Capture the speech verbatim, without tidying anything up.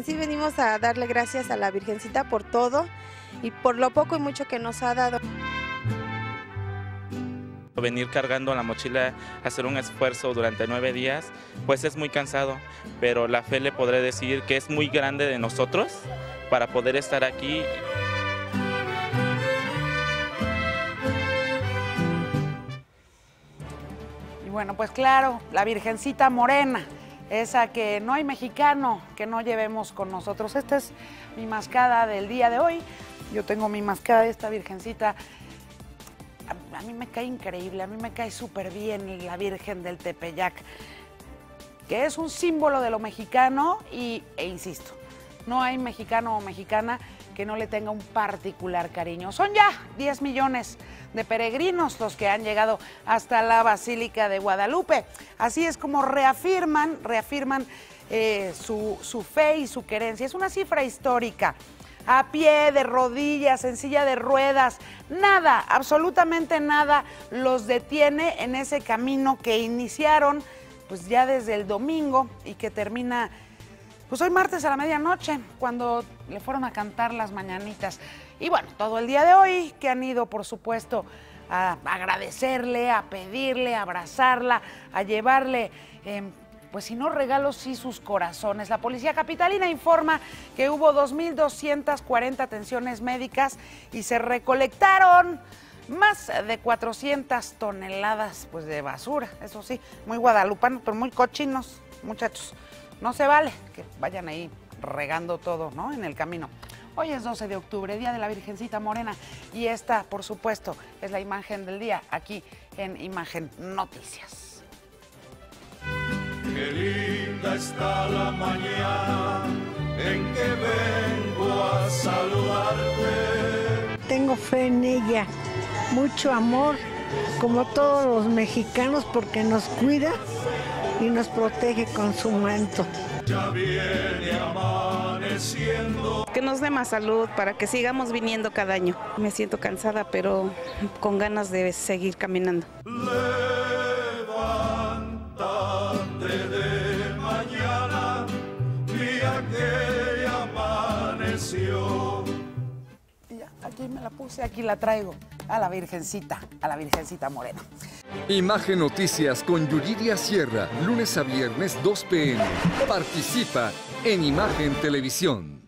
en sí venimos a darle gracias a la Virgencita por todo y por lo poco y mucho que nos ha dado. Venir cargando la mochila, hacer un esfuerzo durante nueve días, pues es muy cansado, pero la fe le podré decir que es muy grande de nosotros para poder estar aquí. Y bueno, pues claro, la Virgencita Morena, esa que no hay mexicano que no llevemos con nosotros. Esta es mi mascada del día de hoy. Yo tengo mi mascada de esta Virgencita. A mí me cae increíble, a mí me cae súper bien la Virgen del Tepeyac, que es un símbolo de lo mexicano y, e insisto, no hay mexicano o mexicana que no le tenga un particular cariño. Son ya diez millones de peregrinos los que han llegado hasta la Basílica de Guadalupe. Así es como reafirman, reafirman eh, su, su fe y su querencia. Es una cifra histórica. A pie, de rodillas, en silla de ruedas, nada, absolutamente nada los detiene en ese camino que iniciaron pues ya desde el domingo y que termina pues hoy martes a la medianoche, cuando le fueron a cantar las mañanitas. Y bueno, todo el día de hoy que han ido, por supuesto, a agradecerle, a pedirle, a abrazarla, a llevarle... Eh, pues si no regalos, sí sus corazones. La Policía Capitalina informa que hubo dos mil doscientas cuarenta atenciones médicas y se recolectaron más de cuatrocientas toneladas pues, de basura. Eso sí, muy guadalupano, pero muy cochinos, muchachos. No se vale que vayan ahí regando todo, ¿no?, en el camino. Hoy es doce de octubre, Día de la Virgencita Morena, y esta, por supuesto, es la imagen del día aquí en Imagen Noticias. Qué linda está la mañana en que vengo a saludarte. Tengo fe en ella, mucho amor, como todos los mexicanos, porque nos cuida y nos protege con su manto. Ya viene amaneciendo. Que nos dé más salud para que sigamos viniendo cada año. Me siento cansada, pero con ganas de seguir caminando. Aquí me la puse, aquí la traigo, a la Virgencita, a la Virgencita Morena. Imagen Noticias con Yuriria Sierra, lunes a viernes dos p m Participa en Imagen Televisión.